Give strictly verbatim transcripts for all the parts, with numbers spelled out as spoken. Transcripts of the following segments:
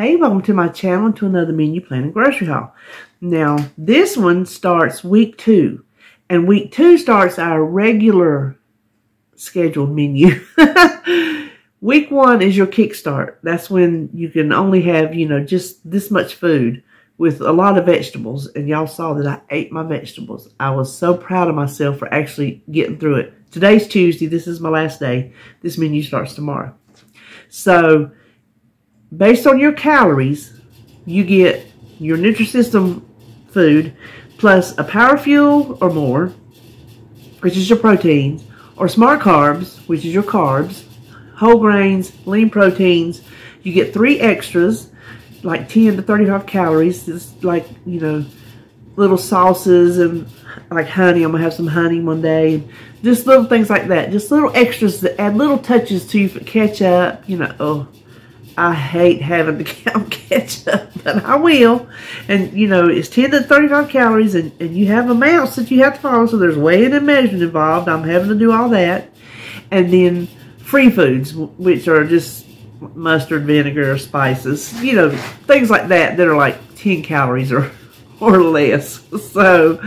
Hey, welcome to my channel and to another menu planning grocery haul. Now, this one starts week two, and week two starts our regular scheduled menu. Week one is your kickstart. That's when you can only have, you know, just this much food with a lot of vegetables. And y'all saw that I ate my vegetables. I was so proud of myself for actually getting through it. Today's Tuesday. This is my last day. This menu starts tomorrow. So, based on your calories, you get your Nutrisystem food plus a power fuel or more, which is your proteins, or smart carbs, which is your carbs, whole grains, lean proteins. You get three extras, like ten to thirty-five calories, just like, you know, little sauces and like honey. I'm gonna have some honey one day, and just little things like that, just little extras that add little touches to you. For ketchup, you know, oh, I hate having to count ketchup, but I will. And, you know, it's ten to thirty-five calories, and, and you have amounts that you have to follow, so there's weighing and measuring involved. I'm having to do all that. And then free foods, which are just mustard, vinegar, spices, you know, things like that that are like ten calories or, or less. So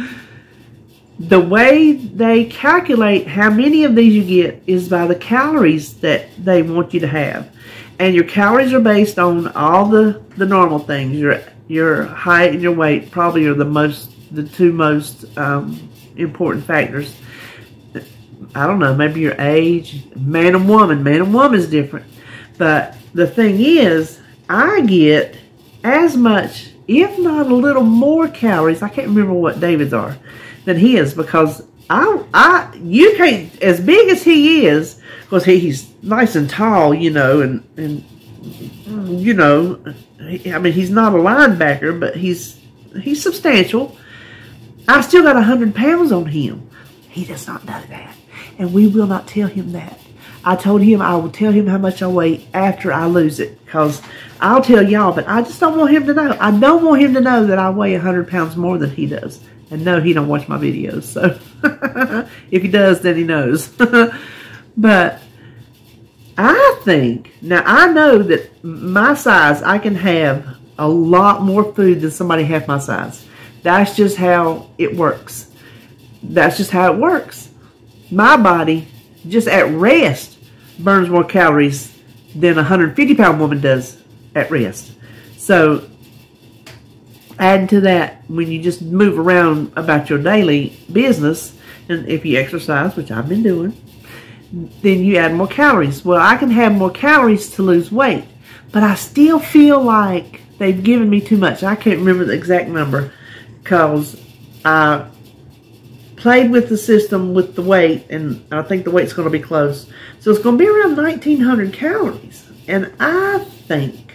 the way they calculate how many of these you get is by the calories that they want you to have. And your calories are based on all the, the normal things. Your your height and your weight probably are the most the two most um, important factors. I don't know, maybe your age. Man and woman. Man and woman is different. But the thing is, I get as much, if not a little more calories. I can't remember what David's are than he is, because I I you can't, as big as he is, because he, he's nice and tall, you know, and, and you know, I mean, he's not a linebacker, but he's he's substantial. I still got one hundred pounds on him. He does not know that, and we will not tell him that. I told him I will tell him how much I weigh after I lose it, because I'll tell y'all, but I just don't want him to know. I don't want him to know that I weigh one hundred pounds more than he does. And no, he don't watch my videos, so if he does, then he knows. But I think, now I know that my size, I can have a lot more food than somebody half my size. That's just how it works. That's just how it works. My body, just at rest, burns more calories than a one hundred fifty pound woman does at rest. So add to that, when you just move around about your daily business, and if you exercise, which I've been doing, then you add more calories. Well, I can have more calories to lose weight, but I still feel like they've given me too much. I can't remember the exact number, because I played with the system with the weight, and I think the weight's going to be close. So it's going to be around nineteen hundred calories, and I think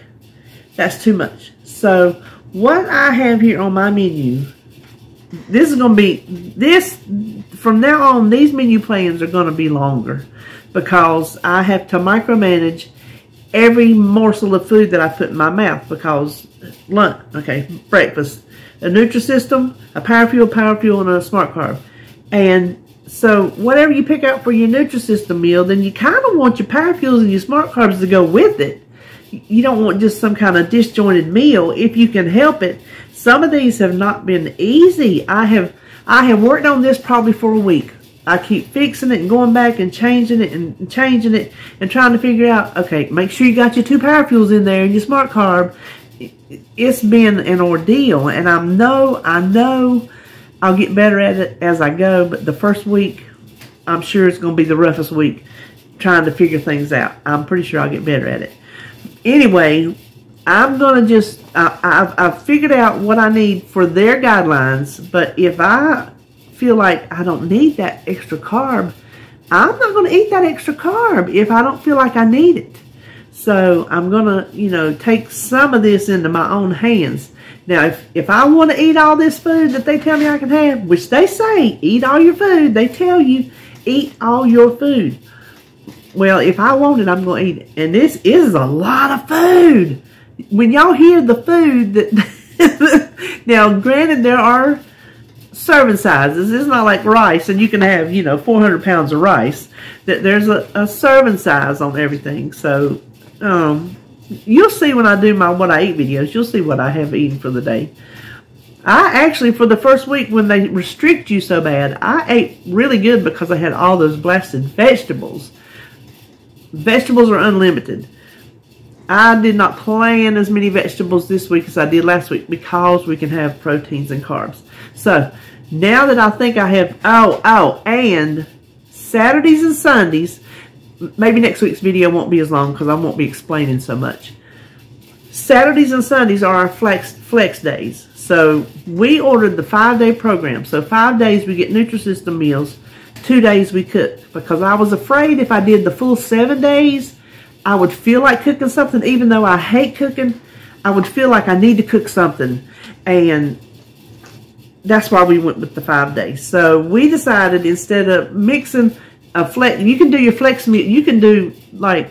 that's too much. So what I have here on my menu, this is going to be, this, from now on, these menu plans are going to be longer, because I have to micromanage every morsel of food that I put in my mouth. Because lunch, okay, breakfast, a Nutrisystem, a power fuel, power fuel, and a smart carb. And so whatever you pick out for your Nutrisystem meal, then you kind of want your power fuels and your smart carbs to go with it. You don't want just some kind of disjointed meal if you can help it. Some of these have not been easy. I have I have worked on this probably for a week. I keep fixing it and going back and changing it and changing it and trying to figure out, okay, make sure you got your two power fuels in there and your smart carb. It's been an ordeal, and I know, I know I'll get better at it as I go, but the first week, I'm sure it's going to be the roughest week trying to figure things out. I'm pretty sure I'll get better at it. Anyway, I'm going to just, I, I've, I've figured out what I need for their guidelines, but if I feel like I don't need that extra carb, I'm not going to eat that extra carb if I don't feel like I need it. So I'm going to, you know, take some of this into my own hands. Now, if, if I want to eat all this food that they tell me I can have, which they say, eat all your food, they tell you, eat all your food. Well, if I want it, I'm going to eat it. And this is a lot of food. When y'all hear the food that... Now, granted, there are serving sizes. It's not like rice, and you can have, you know, four hundred pounds of rice. That There's a, a serving size on everything. So, um, You'll see when I do my what I eat videos, you'll see what I have eaten for the day. I actually, for the first week when they restrict you so bad, I ate really good because I had all those blasted vegetables. Vegetables are unlimited. I did not plan as many vegetables this week as I did last week because we can have proteins and carbs. So, now that I think I have, oh, oh, and Saturdays and Sundays, maybe next week's video won't be as long because I won't be explaining so much. Saturdays and Sundays are our flex, flex days. So, we ordered the five-day program. So, five days we get Nutrisystem meals, two days we cook. Because I was afraid if I did the full seven days, I would feel like cooking something. Even though I hate cooking, I would feel like I need to cook something. And that's why we went with the five days. So we decided instead of mixing a flex, you can do your flex meal, you can do like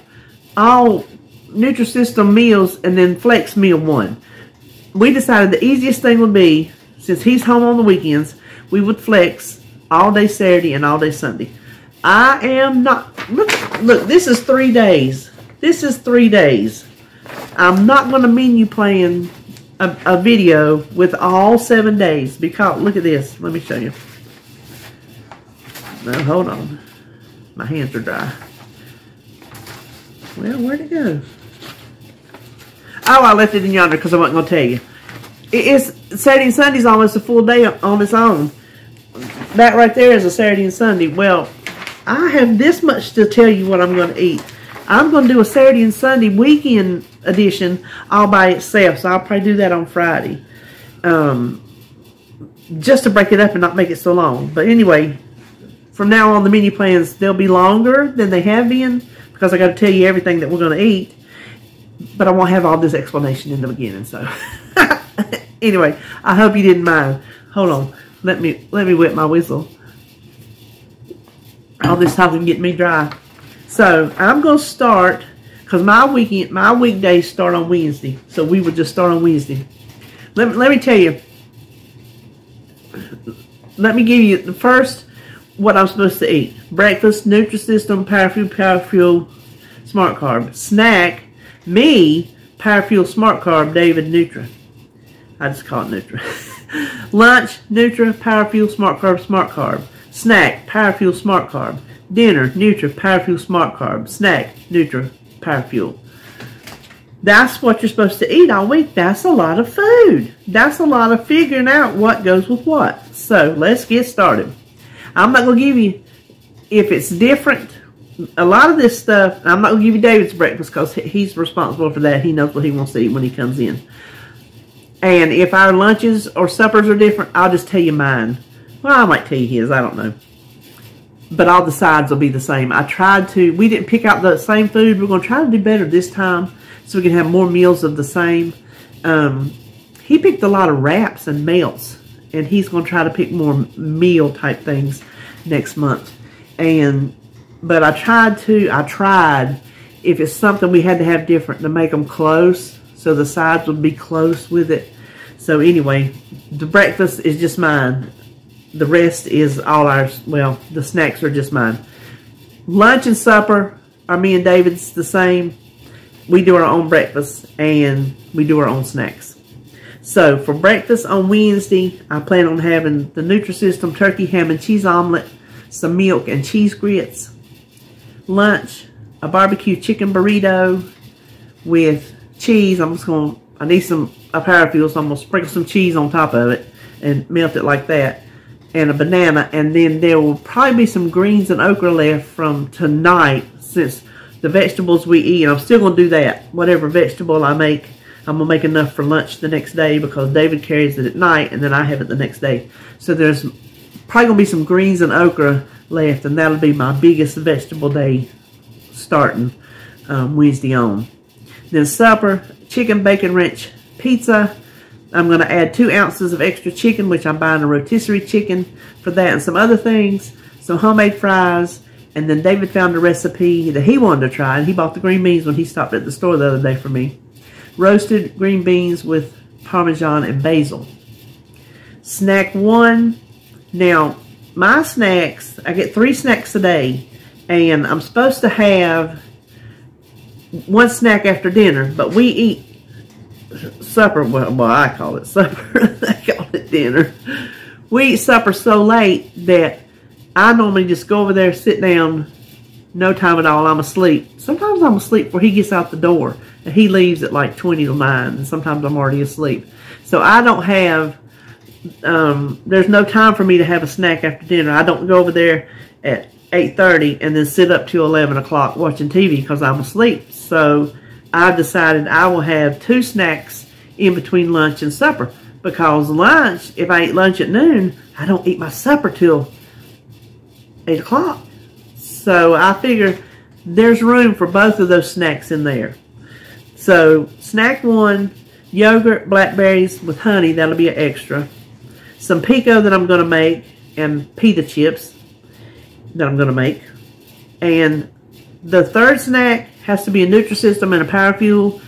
all Nutrisystem meals and then flex meal one. We decided the easiest thing would be, since he's home on the weekends, we would flex all day Saturday and all day Sunday. I am not, look, look, this is three days. This is three days. I'm not going to menu plan a, a video with all seven days because, look at this. Let me show you. Now, hold on. My hands are dry. Well, where'd it go? Oh, I left it in yonder because I wasn't going to tell you. It's Saturday and Sunday's almost a full day on its own. That right there is a Saturday and Sunday. Well, I have this much to tell you what I'm going to eat. I'm going to do a Saturday and Sunday weekend edition all by itself. So I'll probably do that on Friday. Um, just to break it up and not make it so long. But anyway, from now on the menu plans, they'll be longer than they have been. Because I got to tell you everything that we're going to eat. But I won't have all this explanation in the beginning. So anyway, I hope you didn't mind. Hold on. Let me, let me wet my whistle. All this talking get me dry. So I'm gonna start because my weekend, my weekdays start on Wednesday. So we would just start on Wednesday. Let me, let me tell you. Let me give you the first what I'm supposed to eat: breakfast, Nutrisystem, Power Fuel, Power Fuel, Smart Carb. Snack, me, Power Fuel, Smart Carb. David, Nutra. I just call it Nutra. Lunch, Nutra, Power Fuel, Smart Carb, Smart Carb. Snack, Power Fuel, Smart Carb. Dinner, Nutra, Power Fuel, Smart Carb. Snack, Nutra, Power Fuel. That's what you're supposed to eat all week. That's a lot of food. That's a lot of figuring out what goes with what. So, let's get started. I'm not going to give you, if it's different, a lot of this stuff, I'm not going to give you David's breakfast because he's responsible for that. He knows what he wants to eat when he comes in. And if our lunches or suppers are different, I'll just tell you mine. Well, I might tell you his, I don't know. But all the sides will be the same. I tried to, we didn't pick out the same food. We're going to try to do better this time so we can have more meals of the same. Um, he picked a lot of wraps and melts. And he's going to try to pick more meal type things next month. And, but I tried to, I tried, if it's something we had to have different, to make them close. So the sides would be close with it. So anyway, the breakfast is just mine. The rest is all ours. Well, the snacks are just mine. Lunch and supper are me and David's the same. We do our own breakfast and we do our own snacks. So for breakfast on Wednesday, I plan on having the Nutrisystem turkey, ham and cheese omelet, some milk and cheese grits. Lunch, a barbecue chicken burrito with cheese. I'm just gonna, I need some a Power Fuel, so I'm gonna sprinkle some cheese on top of it and melt it like that. And a banana, and then there will probably be some greens and okra left from tonight since the vegetables we eat. And I'm still going to do that. Whatever vegetable I make, I'm going to make enough for lunch the next day because David carries it at night and then I have it the next day. So there's probably going to be some greens and okra left, and that'll be my biggest vegetable day starting um, Wednesday on. Then supper, chicken bacon ranch pizza. I'm going to add two ounces of extra chicken, which I'm buying a rotisserie chicken for that and some other things. Some homemade fries. And then David found a recipe that he wanted to try. And he bought the green beans when he stopped at the store the other day for me. Roasted green beans with Parmesan and basil. Snack one. Now, my snacks, I get three snacks a day. And I'm supposed to have one snack after dinner, but we eat supper. Well, well I call it supper. They call it dinner. We eat supper so late that I normally just go over there, sit down, no time at all. I'm asleep. Sometimes I'm asleep before he gets out the door, and he leaves at like twenty to nine, and sometimes I'm already asleep. So I don't have, um, there's no time for me to have a snack after dinner. I don't go over there at eight thirty and then sit up till eleven o'clock watching T V because I'm asleep. So I decided I will have two snacks in between lunch and supper. Because lunch, if I eat lunch at noon, I don't eat my supper till eight o'clock. So I figure there's room for both of those snacks in there. So snack one, yogurt, blackberries with honey. That'll be an extra. Some pico that I'm going to make, and pita chips that I'm going to make. And the third snack has to be a Nutrisystem and a Power Fuel.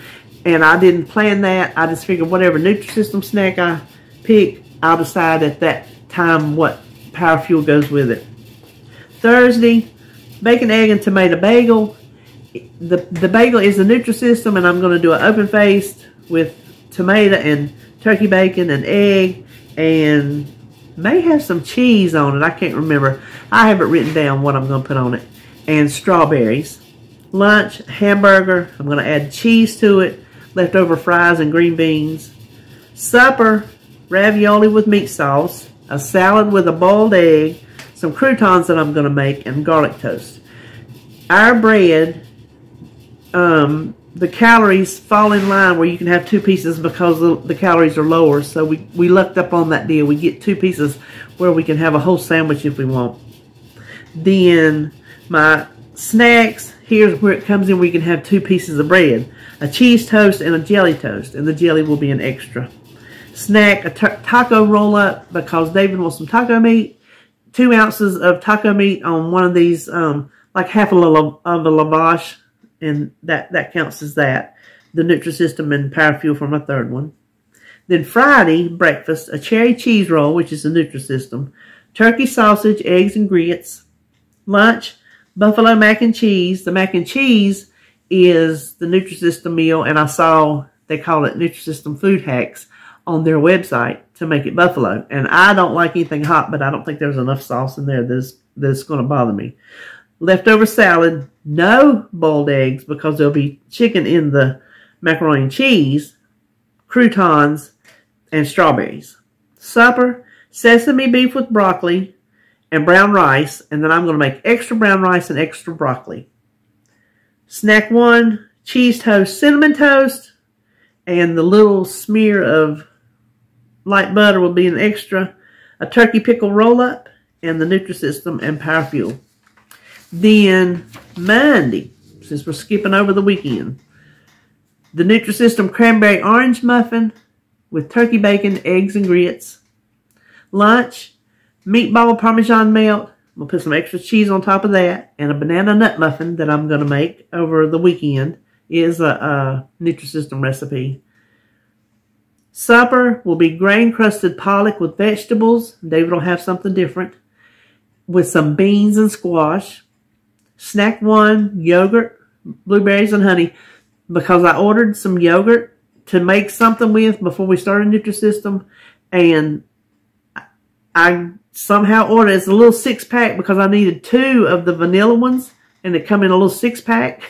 And I didn't plan that. I just figured whatever Nutrisystem snack I pick, I'll decide at that time what Power Fuel goes with it. Thursday, bacon, egg, and tomato bagel. The, the bagel is the Nutrisystem, and I'm going to do an open-faced with tomato and turkey bacon and egg, and may have some cheese on it. I can't remember. I haven't written down what I'm going to put on it. And strawberries. Lunch, hamburger. I'm going to add cheese to it. Leftover fries and green beans. Supper, ravioli with meat sauce, a salad with a boiled egg, some croutons that I'm going to make, and garlic toast. Our bread, um, the calories fall in line where you can have two pieces because the, the calories are lower. So we, we lucked up on that deal. We get two pieces where we can have a whole sandwich if we want. Then my snacks, here's where it comes in where you can have two pieces of bread. A cheese toast and a jelly toast, and the jelly will be an extra. Snack, a taco roll-up, because David wants some taco meat. Two ounces of taco meat on one of these, um, like half a little of a lavash, and that, that counts as that. The Nutrisystem and Power Fuel for my third one. Then Friday, breakfast, a cherry cheese roll, which is the Nutrisystem. Turkey sausage, eggs, and grits. Lunch, buffalo mac and cheese. The mac and cheese is the Nutrisystem meal, and I saw they call it Nutrisystem Food Hacks on their website to make it buffalo. And I don't like anything hot, but I don't think there's enough sauce in there that's, that's going to bother me. Leftover salad, no boiled eggs because there'll be chicken in the macaroni and cheese, croutons, and strawberries. Supper, sesame beef with broccoli and brown rice, and then I'm going to make extra brown rice and extra broccoli. Snack one, cheese toast, cinnamon toast, and the little smear of light butter will be an extra, a turkey pickle roll-up, and the Nutrisystem and Power Fuel. Then Monday, since we're skipping over the weekend, the Nutrisystem cranberry orange muffin with turkey bacon, eggs, and grits. Lunch, meatball parmesan melt. I'm going to put some extra cheese on top of that. And a banana nut muffin that I'm going to make over the weekend is a, a Nutrisystem recipe. Supper will be grain-crusted pollock with vegetables. David will have something different. With some beans and squash. Snack one, yogurt, blueberries, and honey. Because I ordered some yogurt to make something with before we started Nutrisystem. And I somehow ordered, it's a little six-pack because I needed two of the vanilla ones. And they come in a little six-pack.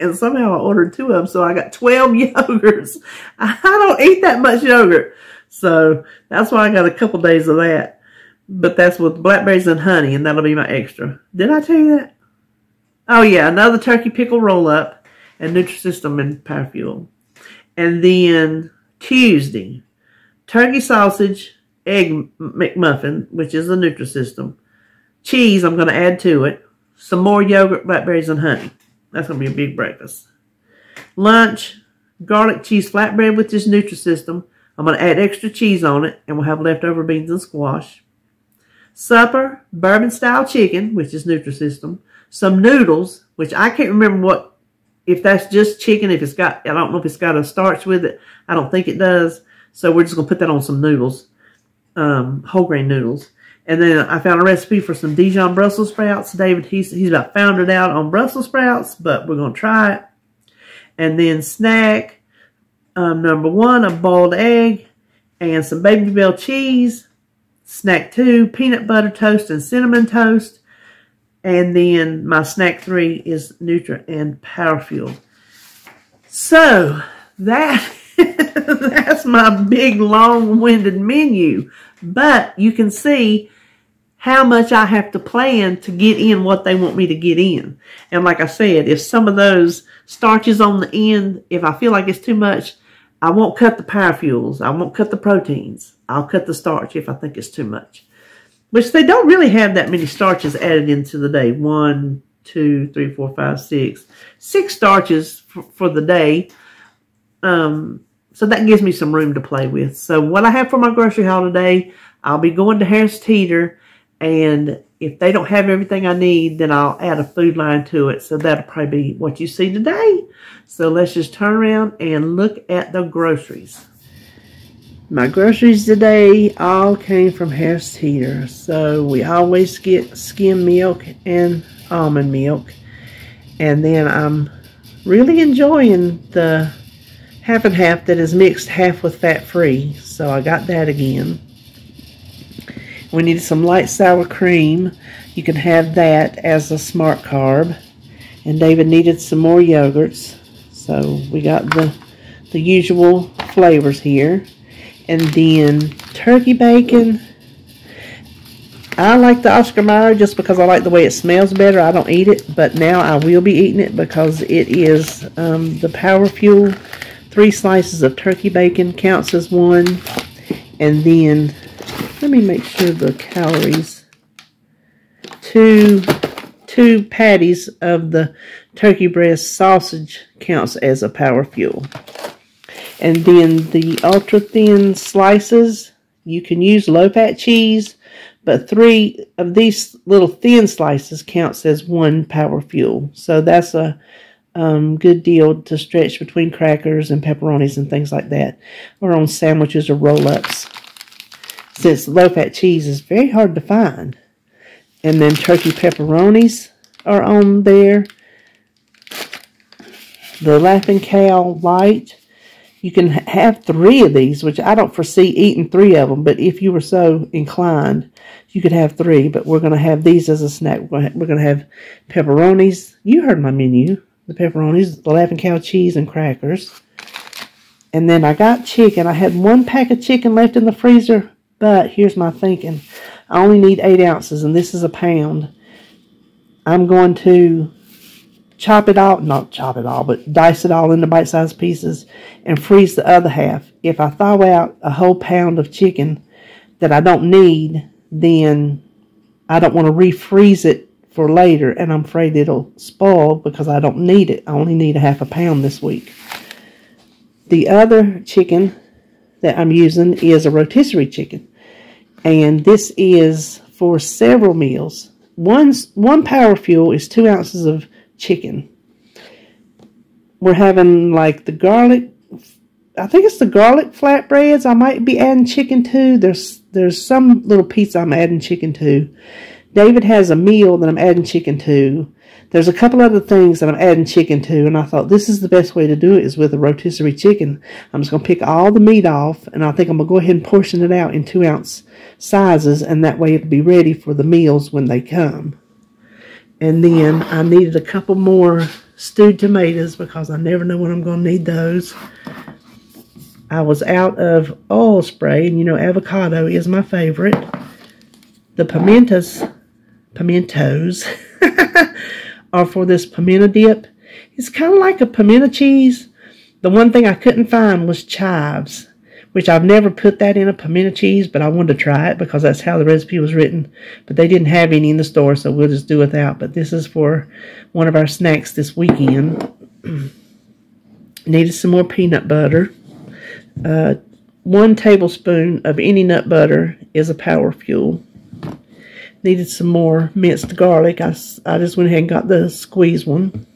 And somehow I ordered two of them. So I got twelve yogurts. I don't eat that much yogurt. So that's why I got a couple days of that. But that's with blackberries and honey, and that'll be my extra. Did I tell you that? Oh, yeah, another turkey pickle roll-up and Nutrisystem and Power Fuel. And then Tuesday, turkey sausage, egg McMuffin, which is a Nutrisystem. Cheese I'm going to add to it. Some more yogurt, blackberries, and honey. That's going to be a big breakfast. Lunch, garlic cheese flatbread with this Nutrisystem. I'm going to add extra cheese on it, and we'll have leftover beans and squash. Supper, bourbon-style chicken, which is Nutrisystem. Some noodles, which I can't remember what, if that's just chicken, if it's got, I don't know if it's got a starch with it. I don't think it does. So we're just going to put that on some noodles, um, whole grain noodles. And then I found a recipe for some Dijon Brussels sprouts. David, he's, he's about foundered out on Brussels sprouts, but we're going to try it. And then snack um, number one, a boiled egg and some Baby Bell cheese. Snack two, peanut butter toast and cinnamon toast. And then my snack three is Nutra and Power Fuel. So that that's my big long-winded menu. But you can see how much I have to plan to get in what they want me to get in. And like I said, if some of those starches on the end, if I feel like it's too much, I won't cut the Power Fuels. I won't cut the proteins. I'll cut the starch if I think it's too much. Which they don't really have that many starches added into the day. One, two, three, four, five, six. Six starches for, for the day. Um, so that gives me some room to play with. So what I have for my grocery haul today, I'll be going to Harris Teeter. And if they don't have everything I need, then I'll add a food line to it. So that'll probably be what you see today. So let's just turn around and look at the groceries. My groceries today all came from Harris Teeter. So we always get skim milk and almond milk. And then I'm really enjoying the half and half that is mixed half with fat free. So I got that again. We needed some light sour cream. You can have that as a smart carb. And David needed some more yogurts. So we got the, the usual flavors here. And then turkey bacon. I like the Oscar Mayer just because I like the way it smells better. I don't eat it, but now I will be eating it because it is um, the Power Fuel. Three slices of turkey bacon counts as one. And then let me make sure the calories. Two, two patties of the turkey breast sausage counts as a Power Fuel. And then the ultra thin slices, you can use low fat cheese, but three of these little thin slices counts as one Power Fuel. So that's a um, good deal to stretch between crackers and pepperonis and things like that, or on sandwiches or roll-ups. Since low-fat cheese is very hard to find. And then turkey pepperonis are on there. The Laughing Cow light. You can have three of these, which I don't foresee eating three of them. But if you were so inclined, you could have three. But we're going to have these as a snack. We're going to have pepperonis. You heard my menu. The pepperonis, the Laughing Cow cheese, and crackers. And then I got chicken. I had one pack of chicken left in the freezer. But here's my thinking. I only need eight ounces, and this is a pound. I'm going to chop it all, not chop it all, but dice it all into bite-sized pieces and freeze the other half. If I thaw out a whole pound of chicken that I don't need, then I don't want to refreeze it for later, and I'm afraid it'll spoil because I don't need it. I only need a half a pound this week. The other chicken that I'm using is a rotisserie chicken. And this is for several meals. One, one Power Fuel is two ounces of chicken. We're having like the garlic. I think it's the garlic flatbreads. I might be adding chicken to. There's, there's some little pizza I'm adding chicken to. David has a meal that I'm adding chicken to. There's a couple other things that I'm adding chicken to, and I thought this is the best way to do it is with a rotisserie chicken. I'm just going to pick all the meat off, and I think I'm going to go ahead and portion it out in two-ounce sizes, and that way it'll be ready for the meals when they come. And then I needed a couple more stewed tomatoes because I never know when I'm going to need those. I was out of oil spray, and you know avocado is my favorite. The pimentas, pimentos, are for this pimento dip. It's kind of like a pimento cheese. The one thing I couldn't find was chives, which I've never put that in a pimento cheese, but I wanted to try it because that's how the recipe was written. But they didn't have any in the store, so we'll just do without. But this is for one of our snacks this weekend. Needed some more peanut butter. Uh, one tablespoon of any nut butter is a Power Fuel. Needed some more minced garlic. I, I just went ahead and got the squeeze one.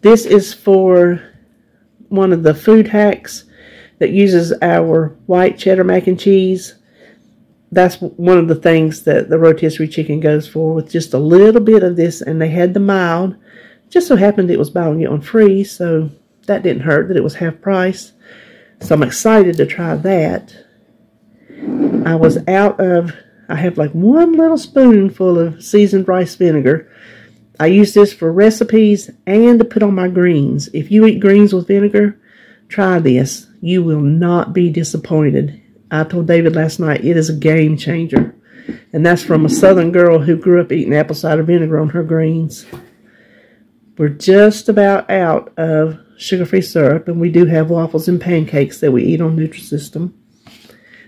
This is for one of the food hacks that uses our white cheddar mac and cheese. That's one of the things that the rotisserie chicken goes for, with just a little bit of this. And they had the mild Just so happened it was buy one get one free, so that didn't hurt that it was half price. So I'm excited to try that. I was out of, I have like one little spoonful of seasoned rice vinegar. I use this for recipes and to put on my greens. If you eat greens with vinegar, try this. You will not be disappointed. I told David last night, it is a game changer. And that's from a southern girl who grew up eating apple cider vinegar on her greens. We're just about out of sugar-free syrup, and we do have waffles and pancakes that we eat on Nutrisystem.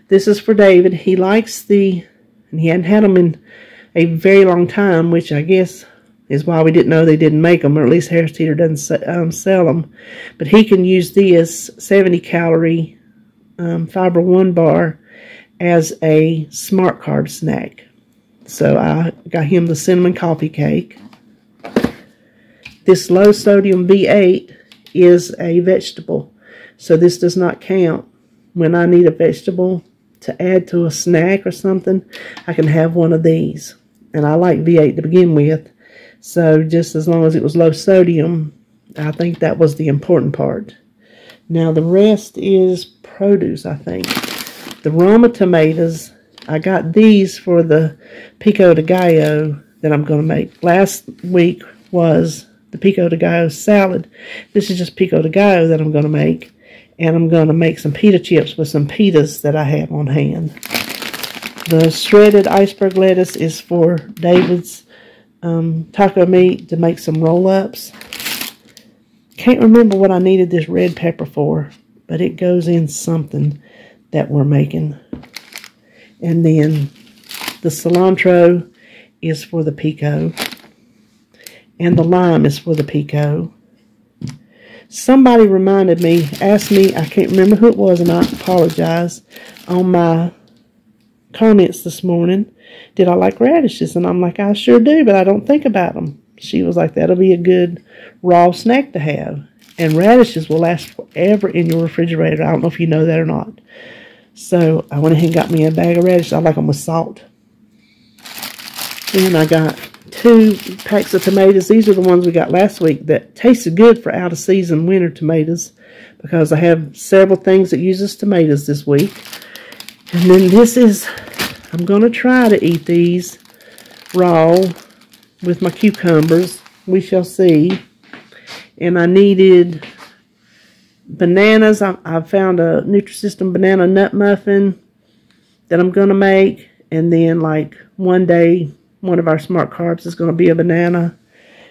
This is for David. He likes the, and he hadn't had them in a very long time, which I guess is why we didn't know they didn't make them, or at least Harris Teeter doesn't um, sell them. But he can use this seventy calorie um, Fiber One bar as a smart carb snack. So I got him the cinnamon coffee cake. This low sodium V eight is a vegetable, so this does not count. When I need a vegetable to add to a snack or something, I can have one of these. And I like V eight to begin with, so just as long as it was low sodium, I think that was the important part. Now the rest is produce, I think. The Roma tomatoes, I got these for the pico de gallo that I'm going to make. Last week was the pico de gallo salad. This is just pico de gallo that I'm going to make. And I'm going to make some pita chips with some pitas that I have on hand. The shredded iceberg lettuce is for David's um, taco meat to make some roll-ups. Can't remember what I needed this red pepper for, but it goes in something that we're making. And then the cilantro is for the pico. And the lime is for the pico. Somebody reminded me, asked me, I can't remember who it was, and I apologize, on my comments this morning, did I like radishes? And I'm like, I sure do, but I don't think about them. She was like, that'll be a good raw snack to have. And radishes will last forever in your refrigerator. I don't know if you know that or not. So I went ahead and got me a bag of radishes. I like them with salt. Then I got two packs of tomatoes. These are the ones we got last week that tasted good for out of season winter tomatoes, because I have several things that uses tomatoes this week. And then this is, I'm going to try to eat these raw with my cucumbers. We shall see. And I needed bananas. I, I found a Nutrisystem banana nut muffin that I'm going to make. And then like one day, one of our smart carbs is going to be a banana.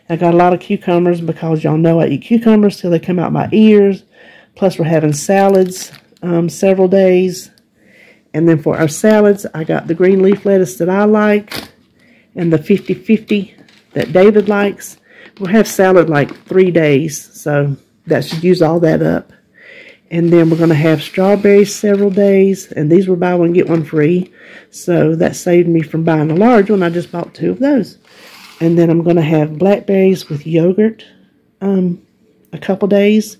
I got a lot of cucumbers because y'all know I eat cucumbers till they come out my ears. Plus we're having salads um, several days. And then for our salads, I got the green leaf lettuce that I like and the fifty fifty that David likes. We'll have salad like three days, so that should use all that up. And then we're going to have strawberries several days. And these were buy one, get one free. So that saved me from buying a large one. I just bought two of those. And then I'm going to have blackberries with yogurt um, a couple days.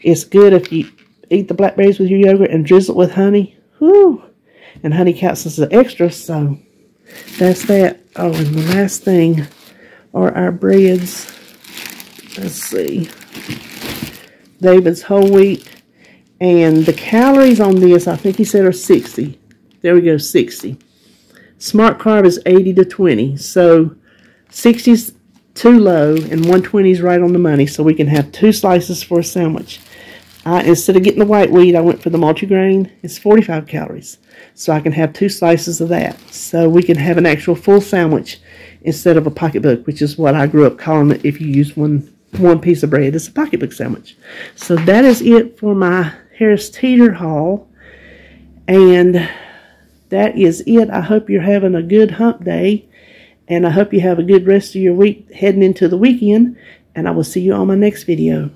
It's good if you eat the blackberries with your yogurt and drizzle it with honey. Whew! And honey counts as an extra, so that's that. Oh, and the last thing are our breads. Let's see. David's whole wheat. And the calories on this, I think he said, are sixty. There we go, sixty. Smart carb is eighty to twenty. So sixty is too low, and one twenty is right on the money. So we can have two slices for a sandwich. I, instead of getting the white wheat, I went for the multigrain. It's forty-five calories. So I can have two slices of that. So we can have an actual full sandwich instead of a pocketbook, which is what I grew up calling it. If you use one one piece of bread, it's a pocketbook sandwich. So that is it for my Harris Teeter haul, and that is it. I hope you're having a good hump day, and I hope you have a good rest of your week heading into the weekend, and I will see you on my next video.